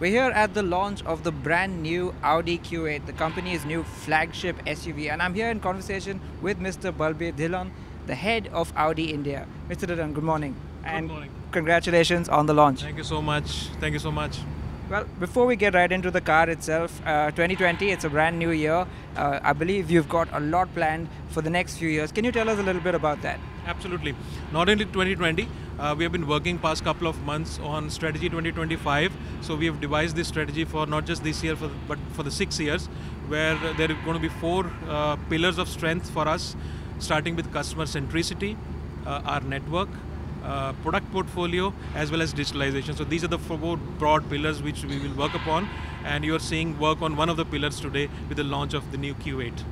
We're here at the launch of the brand new Audi Q8, the company's new flagship SUV, and I'm here in conversation with Mr. Balbir Dhillon, the head of Audi India. Mr. Dhillon, good morning. Good morning. Congratulations on the launch. Thank you so much. Thank you so much. Well, before we get right into the car itself, 2020, it's a brand new year. I believe you've got a lot planned for the next few years. Can you tell us a little bit about that? Absolutely. Not only 2020, we have been working past couple of months on Strategy 2025. So we have devised this strategy for not just this year, but for the 6 years, where there are going to be four pillars of strength for us, starting with customer centricity, our network, product portfolio, as well as digitalization. So these are the four broad pillars which we will work upon, and you are seeing work on one of the pillars today with the launch of the new Q8.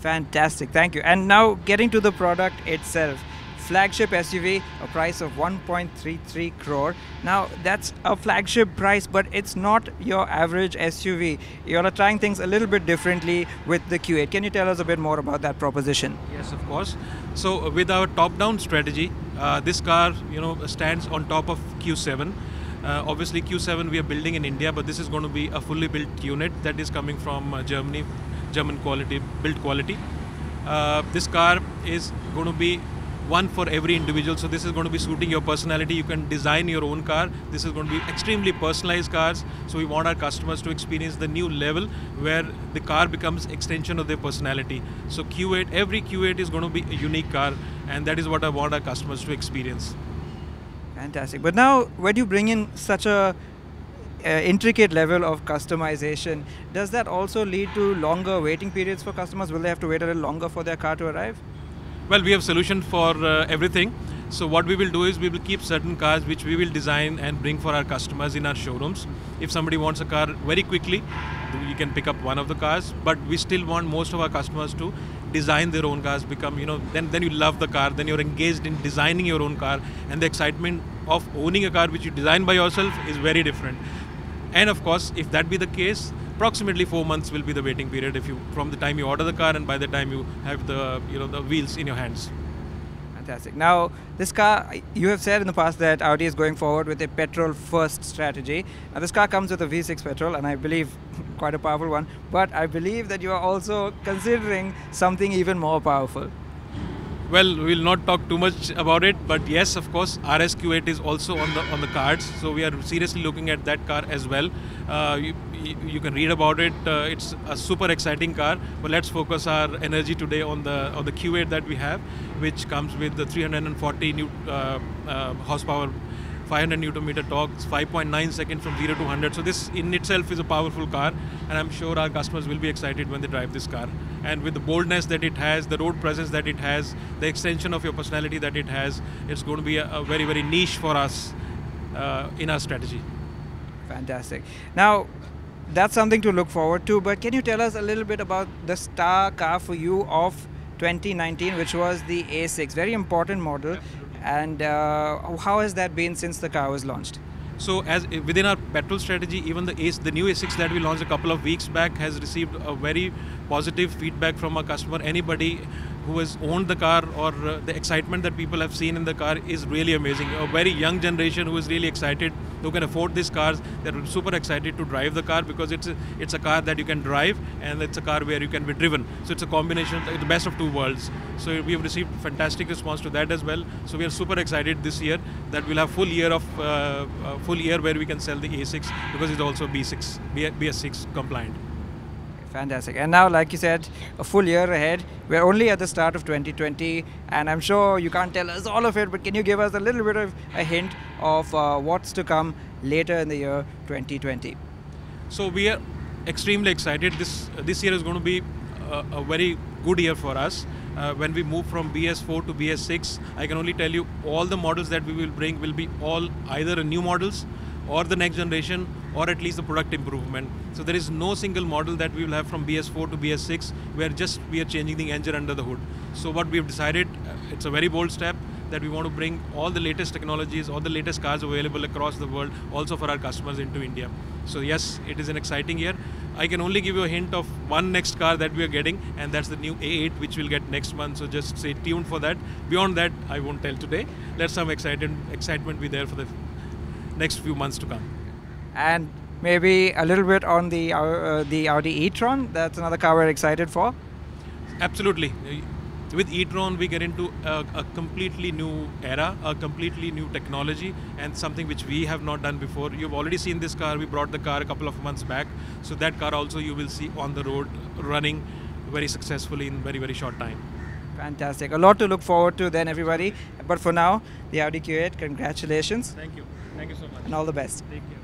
Fantastic, thank you. And now getting to the product itself. Flagship SUV, a price of 1.33 crore. Now that's a flagship price, but it's not your average SUV. You're trying things a little bit differently with the Q8. Can you tell us a bit more about that proposition? Yes, of course. So with our top-down strategy, this car, stands on top of Q7. Obviously, Q7 we are building in India, but this is going to be a fully built unit that is coming from Germany, German quality, built quality. This car is going to be one for every individual, so this is going to be suiting your personality. You can design your own car. This is going to be extremely personalized cars, so we want our customers to experience the new level where the car becomes extension of their personality. So Q8, every Q8 is going to be a unique car, and that is what I want our customers to experience. Fantastic. But now, where do you bring in such a intricate level of customization? Does that also lead to longer waiting periods for customers? Will they have to wait a little longer for their car to arrive? Well, we have solution for everything. So what we will do is we will keep certain cars which we will design and bring for our customers in our showrooms. If somebody wants a car very quickly, you can pick up one of the cars, but we still want most of our customers to design their own cars, become, then you love the car, then you're engaged in designing your own car, and the excitement of owning a car which you design by yourself is very different. And of course, if that be the case, approximately 4 months will be the waiting period from the time you order the car and by the time you have the wheels in your hands. Fantastic. Now, this car, you have said in the past that Audi is going forward with a petrol-first strategy. Now, this car comes with a V6 petrol, and I believe quite a powerful one. But I believe that you are also considering something even more powerful. Well, we'll not talk too much about it, but yes, of course, RSQ8 is also on the cards. So we are seriously looking at that car as well. You can read about it. It's a super exciting car. But let's focus our energy today on the Q8 that we have, which comes with the 340 horsepower, 500 Nm torque, 5.9 seconds from 0 to 100. So this in itself is a powerful car, and I'm sure our customers will be excited when they drive this car. And with the boldness that it has, the road presence that it has, the extension of your personality that it has, it's going to be a very, very niche for us in our strategy. Fantastic. Now, that's something to look forward to, but can you tell us a little bit about the star car for you of 2019, which was the A6, very important model. Absolutely. And how has that been since the car was launched? So as within our petrol strategy, even the new A6 that we launched a couple of weeks back has received a very positive feedback from our customer. Anybody who has owned the car, or the excitement that people have seen in the car is really amazing. A very young generation who is really excited, who can afford these cars, they're super excited to drive the car because it's a car that you can drive and it's a car where you can be driven. So it's a combination of the best of two worlds. So we have received fantastic response to that as well. So we are super excited this year that we'll have full year where we can sell the A6 because it's also BS6 compliant. Fantastic. And now, like you said, a full year ahead. We're only at the start of 2020, and I'm sure you can't tell us all of it, but can you give us a little bit of a hint of what's to come later in the year 2020? So we are extremely excited. This year is going to be a very good year for us. When we move from BS4 to BS6, I can only tell you all the models that we will bring will be all either new models or the next generation, or at least the product improvement. So there is no single model that we will have from BS4 to BS6 where just we are changing the engine under the hood. So what we have decided, it's a very bold step that we want to bring all the latest technologies, all the latest cars available across the world, also for our customers into India. So yes, it is an exciting year. I can only give you a hint of one next car that we are getting, and that's the new A8, which we'll get next month. So just stay tuned for that. Beyond that, I won't tell today. Let some excitement be there for the next few months to come. And Maybe a little bit on the Audi e-tron. That's another car we're excited for. Absolutely. With e-tron, we get into a completely new era, a completely new technology, and something which we have not done before. You've already seen this car. We brought the car a couple of months back. So that car also you will see on the road running very successfully in very, very short time. Fantastic. A lot to look forward to then, everybody. But for now, the Audi Q8, congratulations. Thank you. Thank you so much. And all the best. Take care.